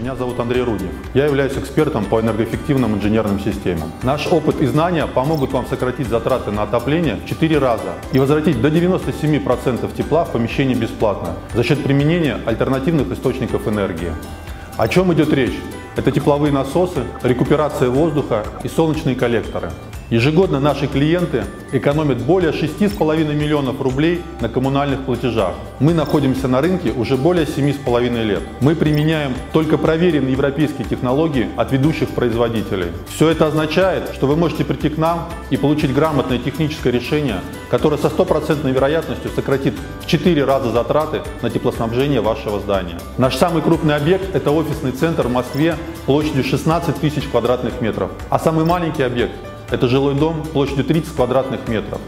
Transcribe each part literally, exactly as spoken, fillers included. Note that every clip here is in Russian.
Меня зовут Андрей Руднев. Я являюсь экспертом по энергоэффективным инженерным системам. Наш опыт и знания помогут вам сократить затраты на отопление в четыре раза и возвратить до девяноста семи процентов тепла в помещении бесплатно за счет применения альтернативных источников энергии. О чем идет речь? Это тепловые насосы, рекуперация воздуха и солнечные коллекторы. Ежегодно наши клиенты экономят более шести с половиной миллионов рублей на коммунальных платежах. Мы находимся на рынке уже более семи с половиной лет. Мы применяем только проверенные европейские технологии от ведущих производителей. Все это означает, что вы можете прийти к нам и получить грамотное техническое решение, которое со стопроцентной вероятностью сократит в четыре раза затраты на теплоснабжение вашего здания. Наш самый крупный объект – это офисный центр в Москве площадью шестнадцать тысяч квадратных метров, а самый маленький объект – это жилой дом площадью тридцать квадратных метров.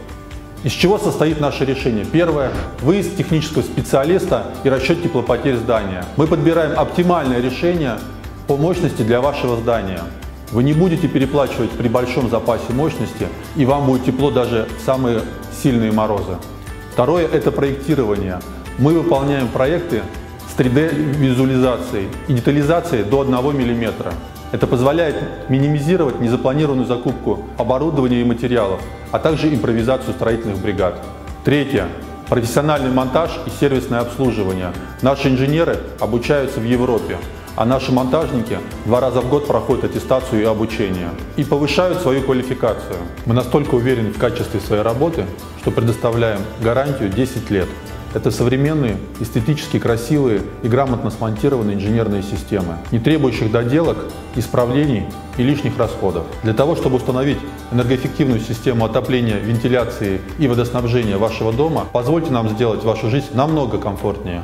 Из чего состоит наше решение? Первое. Выезд технического специалиста и расчет теплопотерь здания. Мы подбираем оптимальное решение по мощности для вашего здания. Вы не будете переплачивать при большом запасе мощности, и вам будет тепло даже в самые сильные морозы. Второе. Это проектирование. Мы выполняем проекты с три дэ-визуализацией и детализацией до одного миллиметра. Это позволяет минимизировать незапланированную закупку оборудования и материалов, а также импровизацию строительных бригад. Третье. Профессиональный монтаж и сервисное обслуживание. Наши инженеры обучаются в Европе, а наши монтажники два раза в год проходят аттестацию и обучение и повышают свою квалификацию. Мы настолько уверены в качестве своей работы, что предоставляем гарантию десять лет. Это современные, эстетически красивые и грамотно смонтированные инженерные системы, не требующих доделок, исправлений и лишних расходов. Для того, чтобы установить энергоэффективную систему отопления, вентиляции и водоснабжения вашего дома, позвольте нам сделать вашу жизнь намного комфортнее.